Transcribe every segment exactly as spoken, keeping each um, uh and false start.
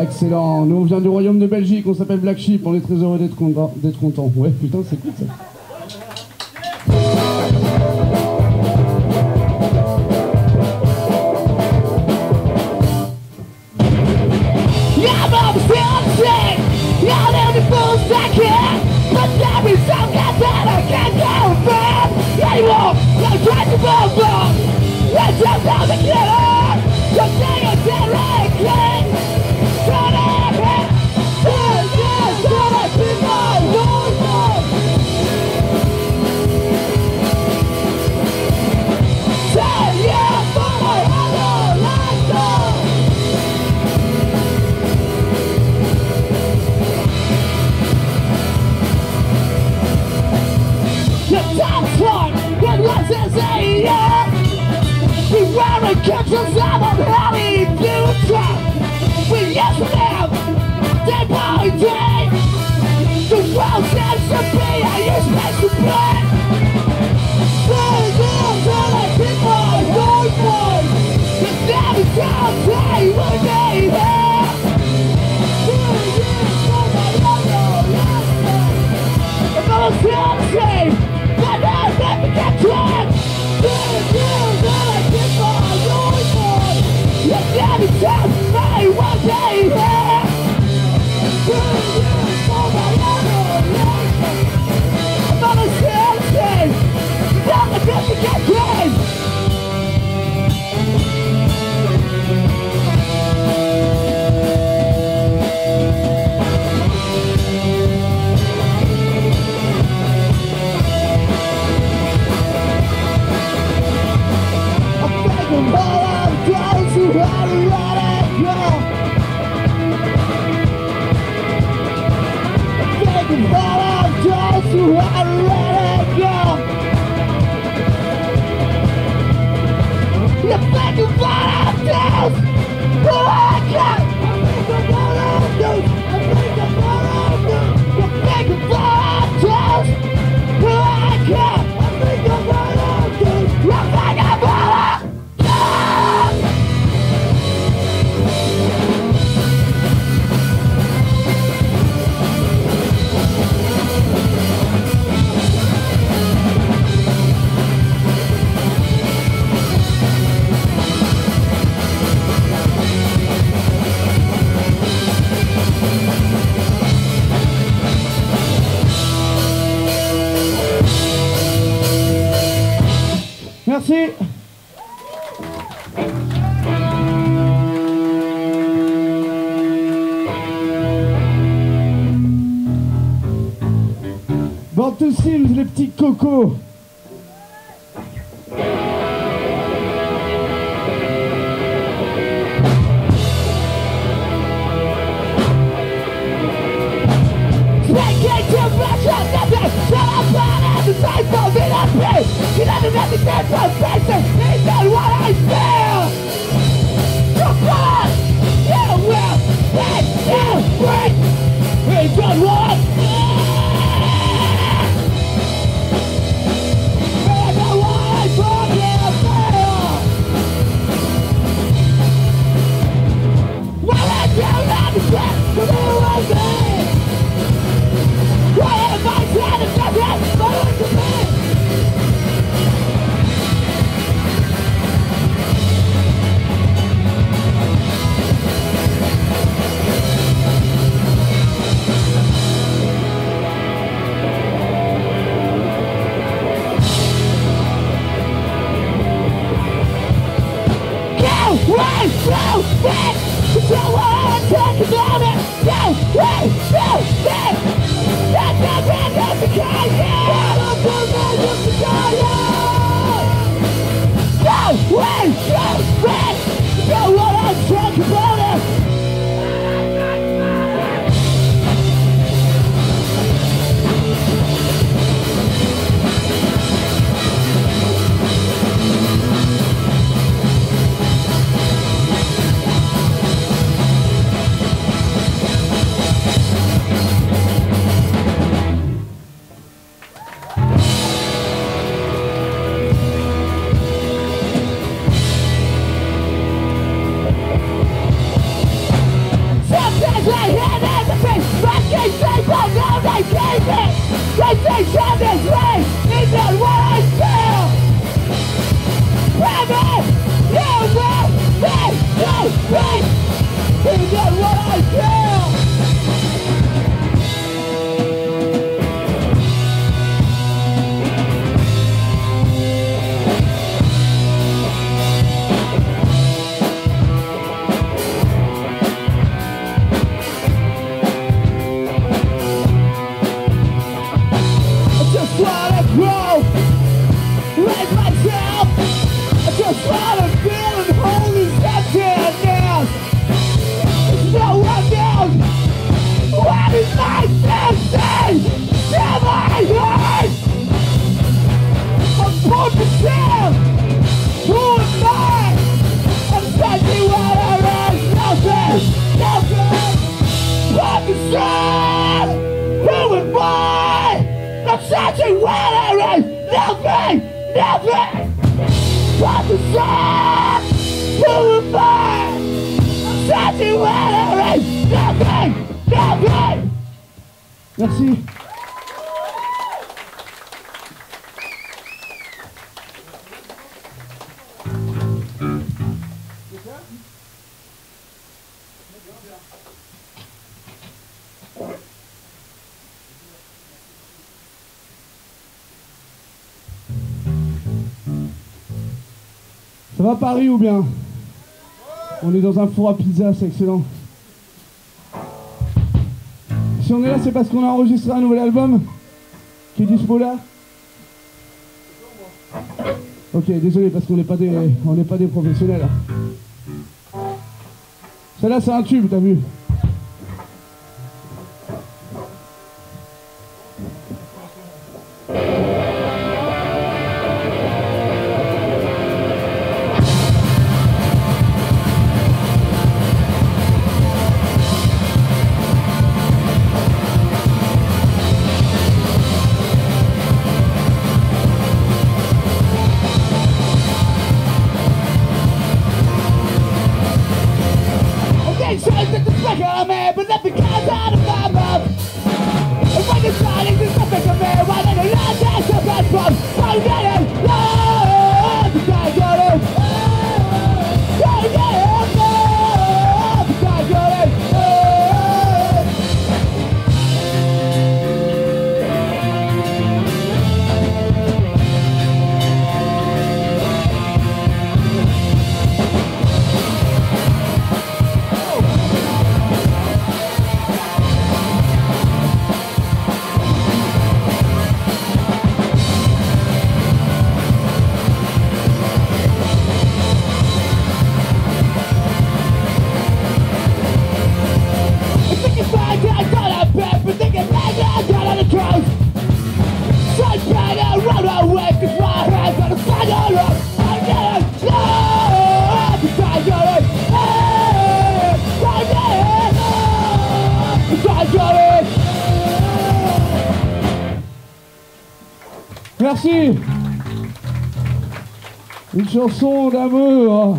Excellent. Nous, on vient du royaume de Belgique, on s'appelle Black Sheep, on est très heureux d'être content. D'être content. Ouais, putain, c'est cool ça. Les petits cocos. storm moving by. I'm searching where there is nothing, nothing but the storm moving by. I'm searching where there is nothing, nothing. Merci. Ça va Paris ou bien? On est dans un four à pizza, c'est excellent. Si on est là, c'est parce qu'on a enregistré un nouvel album qui est dispo là. Ok, désolé parce qu'on n'est pas des, on n'est pas des professionnels. Celle-là, c'est un tube, t'as vu? Merci. Une chanson d'amour.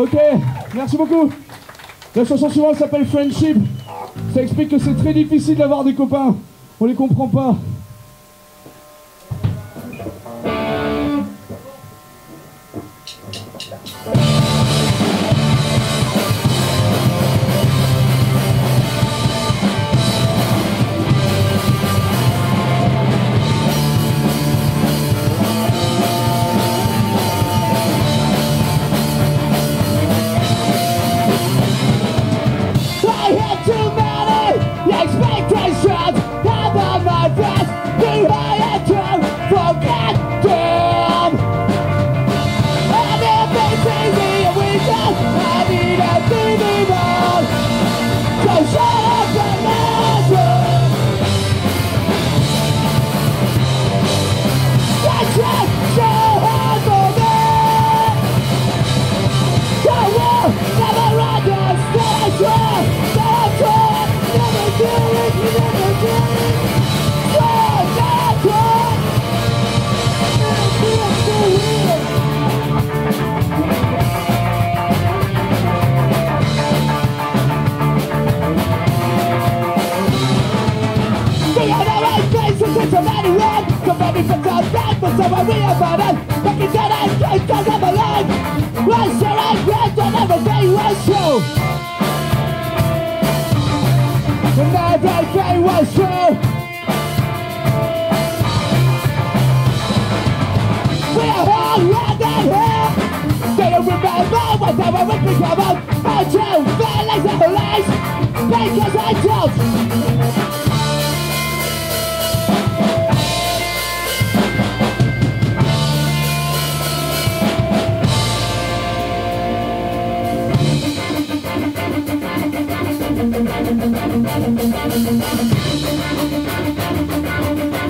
Ok, merci beaucoup. La chanson suivante s'appelle Friendship. Ça explique que c'est très difficile d'avoir des copains. On les comprend pas.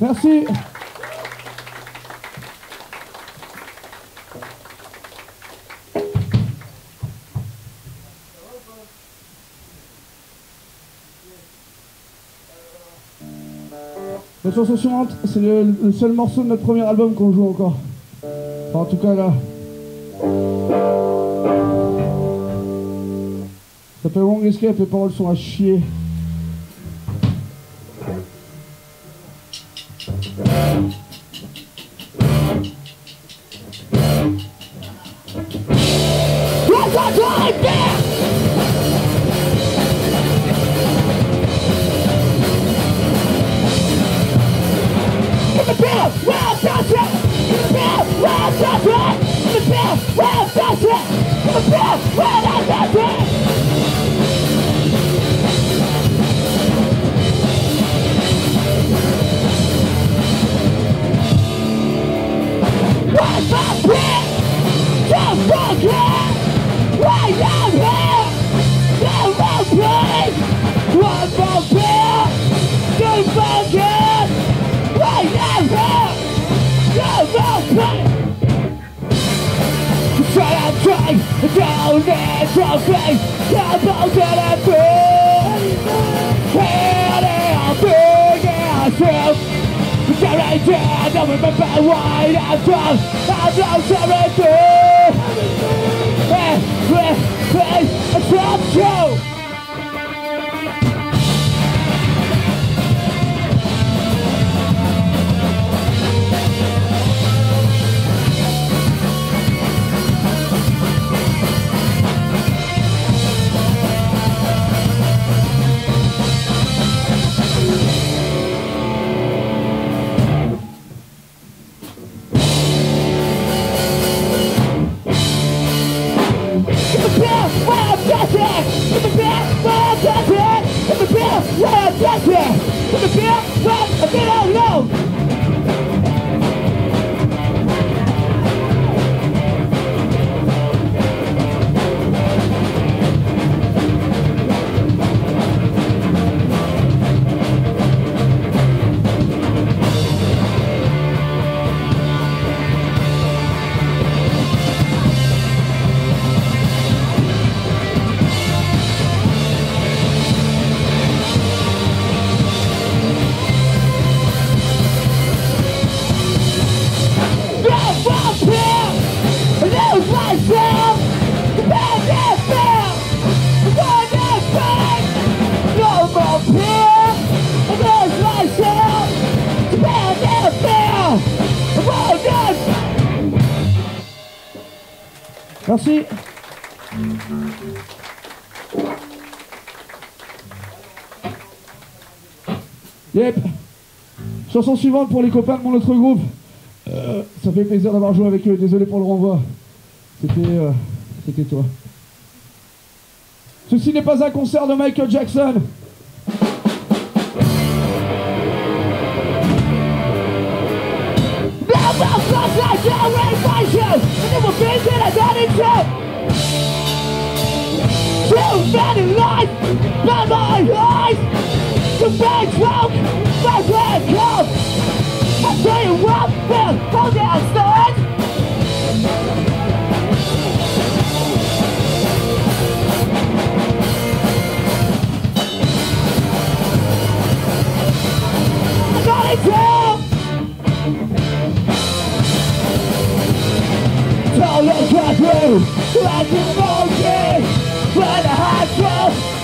Merci. La chanson suivante, c'est le, le seul morceau de notre premier album qu'on joue encore. Enfin, en tout cas là. Ça s'appelle Wrong Escape, les paroles sont à chier. It's your face, you're both gonna be held up against you. Can't reach it, don't remember what I'm from. I've lost everything. Everything is from you. Merci. Yep. Chanson suivante pour les copains de mon autre groupe. Euh, ça fait plaisir d'avoir joué avec eux. Désolé pour le renvoi. C'était euh, c'était toi. Ceci n'est pas un concert de Michael Jackson. Too many lies, by my eyes. Too many smoke, my red coat. I tell you what, we'll hold our swords. I got it down. Don't look at me, like a monkey. When I had you,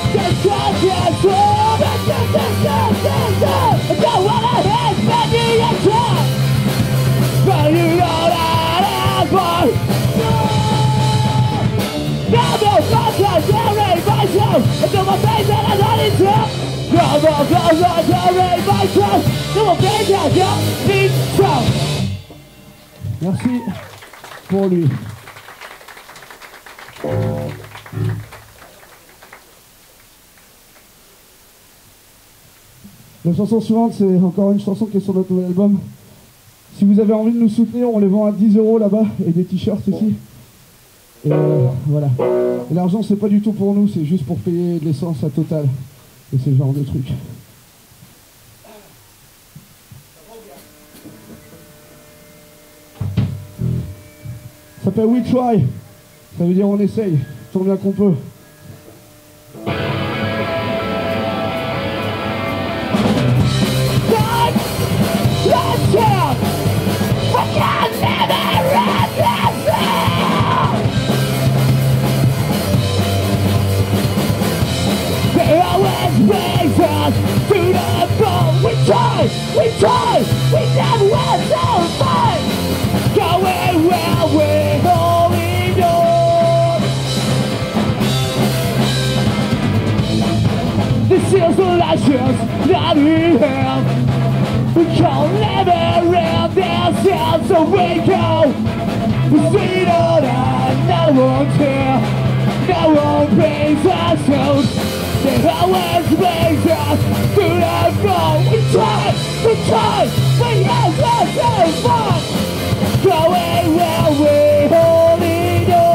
just got your soul. But just, just, just, just, just. I don't wanna hit many a time. But you know that I'm born. Now no fuckers carry my soul. Until my face and I'm not in trouble. No more fuckers carry my soul. No more face and I'm not in trouble. Merci pour lui. La chanson suivante, c'est encore une chanson qui est sur notre nouvel album. Si vous avez envie de nous soutenir, on les vend à dix euros là-bas et des t-shirts ici. Et euh, voilà. L'argent, c'est pas du tout pour nous, c'est juste pour payer de l'essence à Total. Et ce genre de trucs. Ça s'appelle We Try. Ça veut dire on essaye, tant bien qu'on peut. We try, we never were so fine. Going where we're holding on. This is the lashes that we have. We can never end ourselves, so we go. We see it all and no one's here. No one brings us out. They always raise us to the floor. We try, we try, we have lost so far. Going where we're holding on.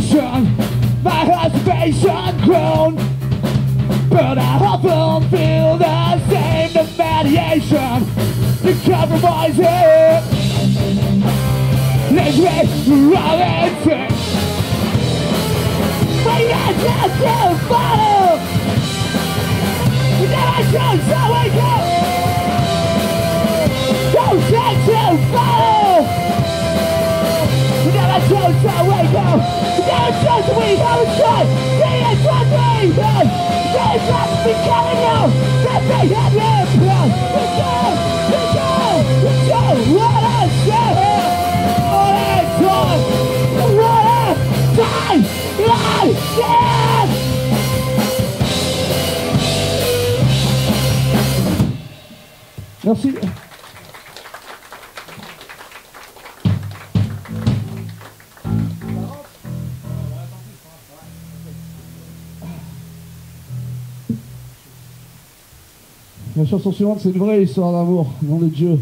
station, my heart's patient grown, but I often feel the same. The mediation, the compromise here, leaves me reality. My life is still follow. You never should, so we go. Don't try to follow. You never should, so we go. You never should, so we go. It's good. It's good. It's good. They must be telling you that they had lived wrong. Let's go, let's go, let's go. What a shame, what a time, what a time, what a time. Merci. La chanson suivante, c'est une vraie histoire d'amour, nom de Dieu.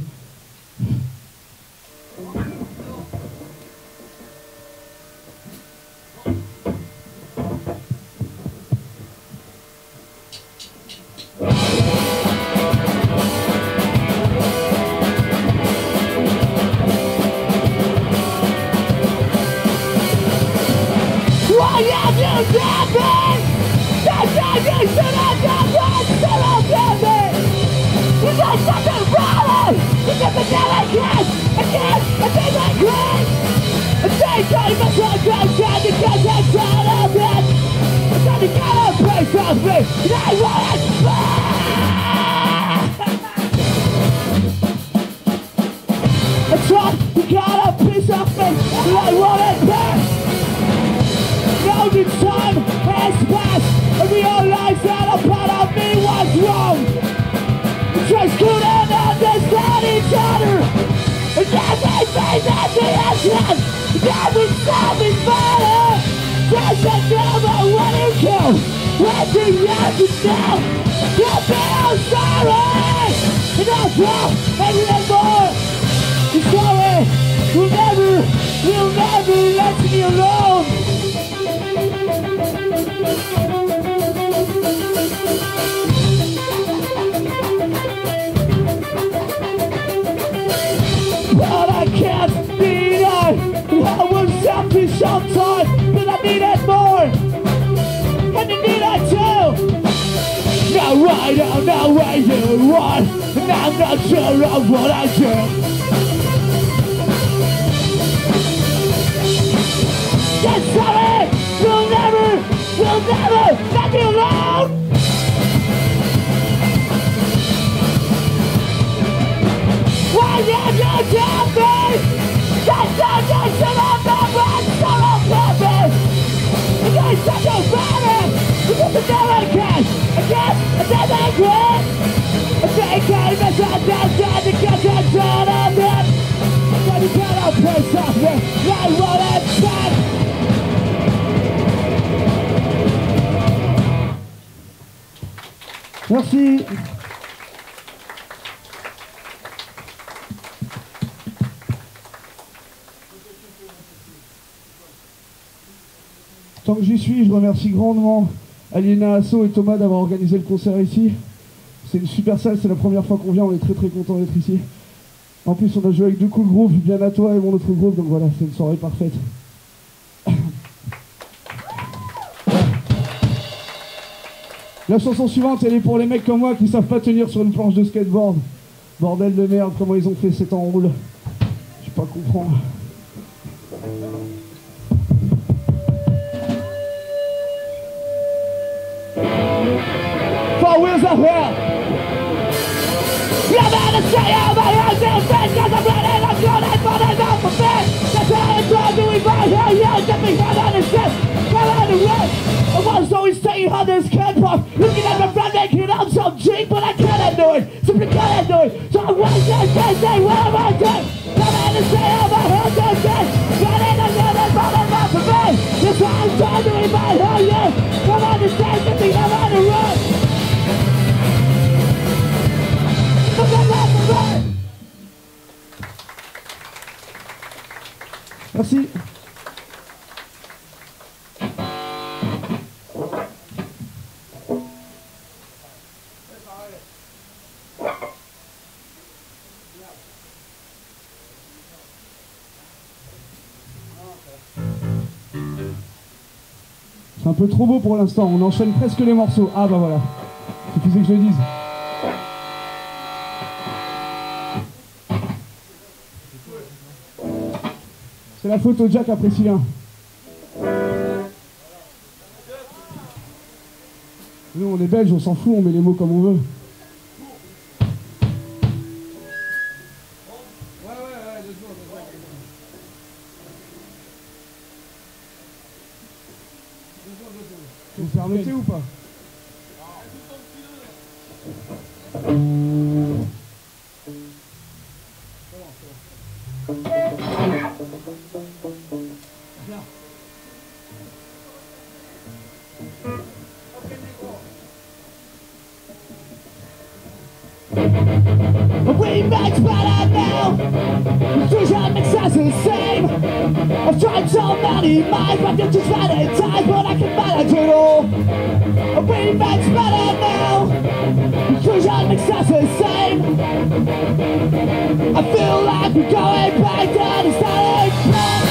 Merci. Tant que j'y suis, je remercie grandement Alina Asso et Thomas d'avoir organisé le concert ici. C'est une super salle, c'est la première fois qu'on vient, on est très très content d'être ici. En plus, on a joué avec deux cool groupes, Bien à toi et mon autre groupe, donc voilà, c'est une soirée parfaite. La chanson suivante, elle est pour les mecs comme moi qui savent pas tenir sur une planche de skateboard. Bordel de merde, comment ils ont fait cet enroule. Je peux pas comprendre. Four wheels are here. Love and stay out my hands and face, cause I'm running, I'm going for the top of it. That's how it's all doing by here, yeah, stepping out on the steps, out on the road. I was always staying on this catwalk, looking at my friend making up some drink, but I couldn't do it, simply couldn't do it. So I was just busy, where am I going? Love and stay out my hands and face, running, I'm going for the top of it. That's how it's all doing by here, yeah, come on the steps, stepping out on the road. Merci. C'est un peu trop beau pour l'instant, on enchaîne presque les morceaux. Ah bah voilà, suffisait que je le dise. C'est la photo de Jack après Sylvain. Nous on est belges, on s'en fout, on met les mots comme on veut. Vous permettez ou pas? We match but I know it's usually makes us the same. I've tried so many minds, but they're just out of time. But I can manage it all. We match but I know it's usually makes us the same. I feel like we're going back to the starting point.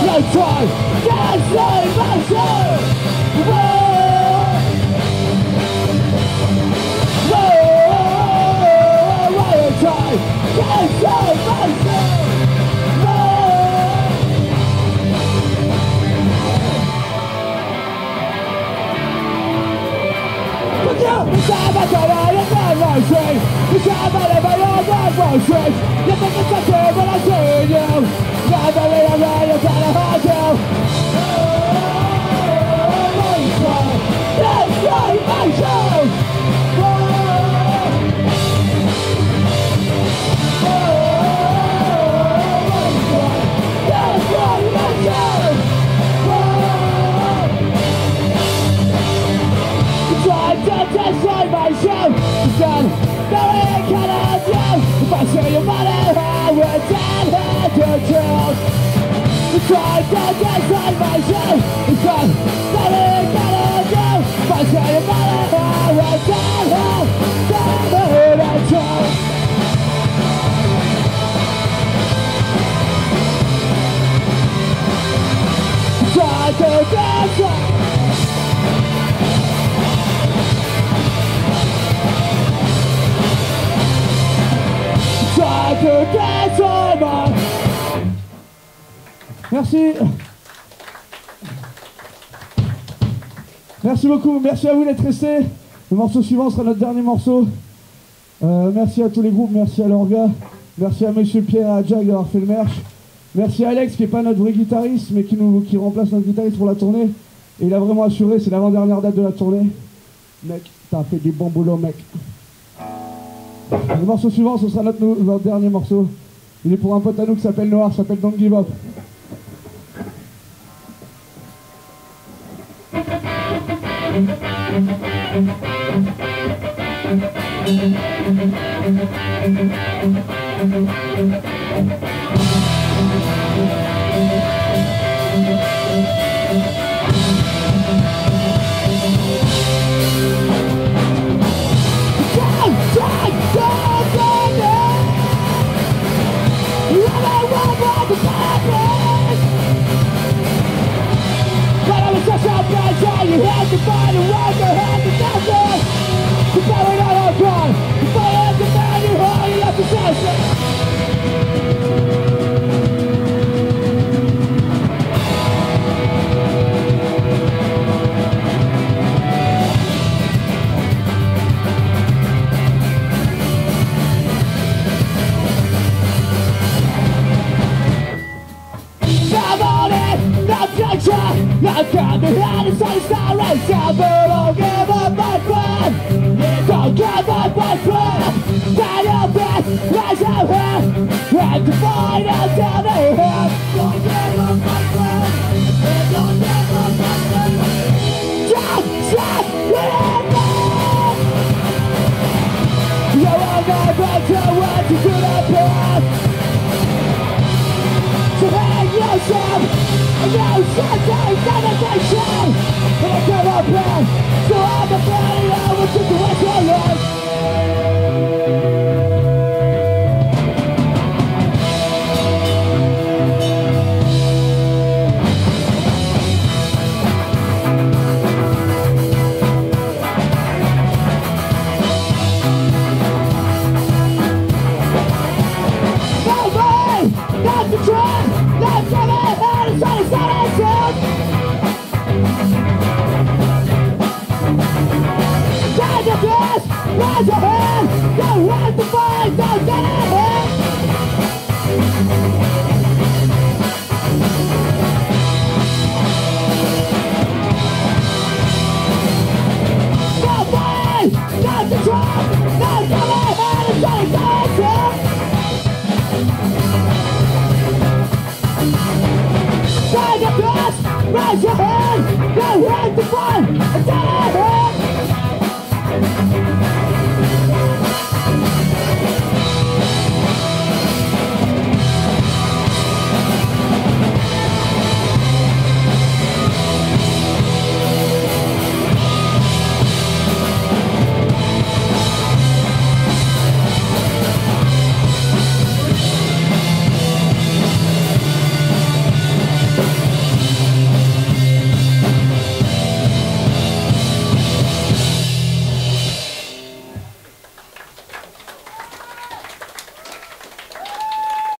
Let's go! décembre. Merci. Merci beaucoup, merci à vous d'être restés. Le morceau suivant sera notre dernier morceau. Euh, merci à tous les groupes, merci à Lorga, merci à Monsieur Pierre et à Jack d'avoir fait le merch. Merci à Alex qui n'est pas notre vrai guitariste mais qui, nous, qui remplace notre guitariste pour la tournée. Et il a vraiment assuré, c'est l'avant-dernière date de la tournée. Mec, t'as fait du bon boulot mec. Le morceau suivant, ce sera notre, notre dernier morceau. Il est pour un pote à nous qui s'appelle Noir, s'appelle Don't Give Up. You had to find a way, you had to nothing. You better not have gone. You better have the man you had, you have to test it. Come on in, not gonna try, not gonna hide it. Don't give up my friend, don't give up my friend. Stand up and raise your hand, and define until they have. Don't give up my friend, don't give up my friend. Jack, Jack, remember, you are not going to want to do the path. So hang yourself. No sense dedication. And I give up now. So I'm the body I will take the rest of my life. Raise your hand, don't want the fight, don't get out here. Don't fight, don't get drunk, don't get out here and try to fight you. Try your best, raise your hand, don't want the fight, don't get out here.